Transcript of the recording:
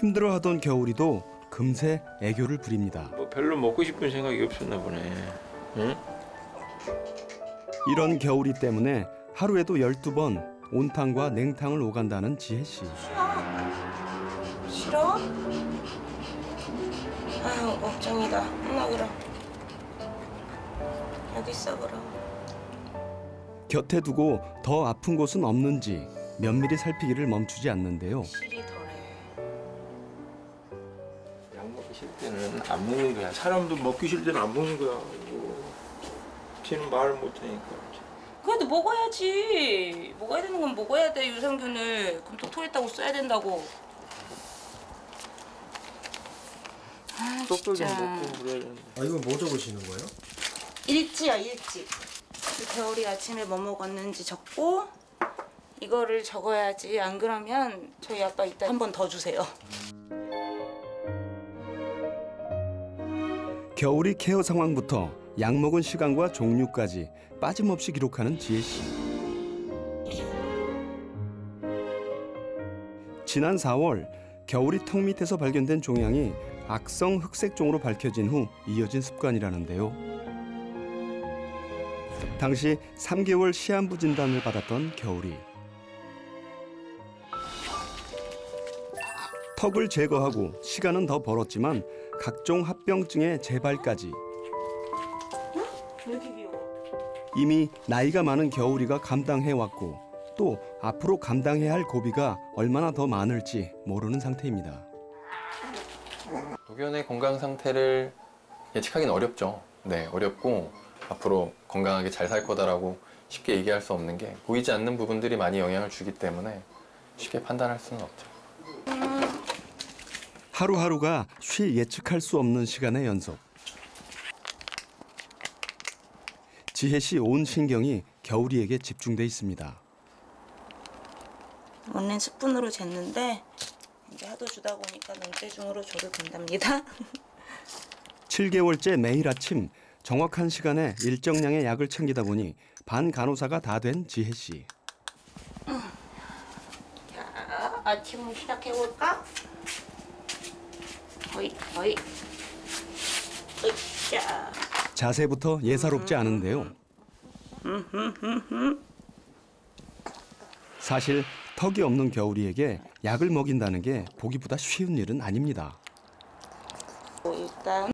힘들어하던 겨울이도 금세 애교를 부립니다. 뭐 별로 먹고 싶은 생각이 없었나 보네. 응? 이런 겨울이 때문에 하루에도 12번 온탕과 냉탕을 오간다는 지혜 씨. 싫어? 아유, 걱정이다. 엄마 울어. 여기 있어, 그럼. 곁에 두고 더 아픈 곳은 없는지 면밀히 살피기를 멈추지 않는데요. 실이 덜해. 약 먹기 싫을 때는 안 먹는 거야. 사람도 먹기 싫을 때는 안 먹는 거야. 쟤는 말을 못하니까. 그래도 먹어야지. 먹어야 되는 건 먹어야 돼. 유산균을 그럼 도토리따고 써야 된다고. 아, 진짜. 아, 이거 뭐 적으시는 거예요? 일지야, 일지. 겨울이 아침에 뭐 먹었는지 적고 이거를 적어야지. 안 그러면 저희 아빠 이따 한 번 더 주세요. 겨울이 케어 상황부터 약 먹은 시간과 종류까지 빠짐없이 기록하는 지혜 씨. 지난 4월 겨울이 턱 밑에서 발견된 종양이 악성 흑색종으로 밝혀진 후 이어진 습관이라는데요. 당시 3개월 시한부 진단을 받았던 겨울이. 턱을 제거하고 시간은 더 벌었지만 각종 합병증의 재발까지. 이미 나이가 많은 겨울이가 감당해왔고 또 앞으로 감당해야 할 고비가 얼마나 더 많을지 모르는 상태입니다. 노견의 건강 상태를 예측하기는 어렵죠. 네, 어렵고 앞으로 건강하게 잘 살 거다라고 쉽게 얘기할 수 없는 게 보이지 않는 부분들이 많이 영향을 주기 때문에 쉽게 판단할 수는 없죠. 하루하루가 쉬 예측할 수 없는 시간의 연속. 지혜 씨 온 신경이 겨울이에게 집중돼 있습니다. 원래는 스푼으로 쟀는데 이제 하도 주다 보니까 면체중으로 조를 건답니다. 7개월째 매일 아침 정확한 시간에 일정량의 약을 챙기다 보니 반 간호사가 다 된 지혜 씨. 자, 아침을 시작해 볼까? 어이, 어이, 으쌰. 자세부터 예사롭지 않은데요. 사실 턱이 없는 겨울이에게 약을 먹인다는 게 보기보다 쉬운 일은 아닙니다. 일단